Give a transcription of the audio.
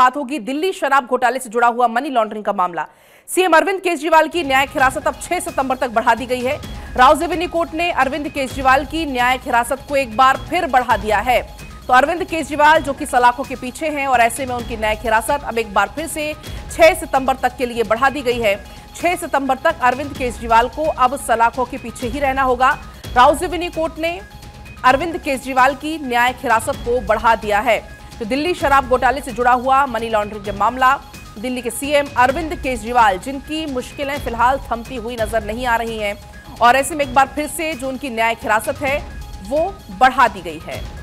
बात होगी दिल्ली शराब घोटाले से जुड़ा हुआ मनी लॉन्ड्रिंग का मामला। सीएम अरविंद केजरीवाल की न्यायिक हिरासत अब 6 सितंबर तक बढ़ा दी गई है। राउजनी कोर्ट ने अरविंद केजरीवाल की न्यायिक हिरासत को एक बार फिर बढ़ा दिया है। तो अरविंद केजरीवाल जो कि सलाखों के पीछे हैं और ऐसे में उनकी न्यायिक हिरासत अब एक बार फिर से 6 सितंबर तक के लिए बढ़ा दी गई है। 6 सितंबर तक अरविंद केजरीवाल को अब सलाखों के पीछे ही रहना होगा। राउजनी कोर्ट ने अरविंद केजरीवाल की न्यायिक हिरासत को बढ़ा दिया है। तो दिल्ली शराब घोटाले से जुड़ा हुआ मनी लॉन्ड्रिंग का मामला, दिल्ली के सीएम अरविंद केजरीवाल जिनकी मुश्किलें फिलहाल थमती हुई नजर नहीं आ रही हैं और ऐसे में एक बार फिर से जो उनकी न्यायिक हिरासत है वो बढ़ा दी गई है।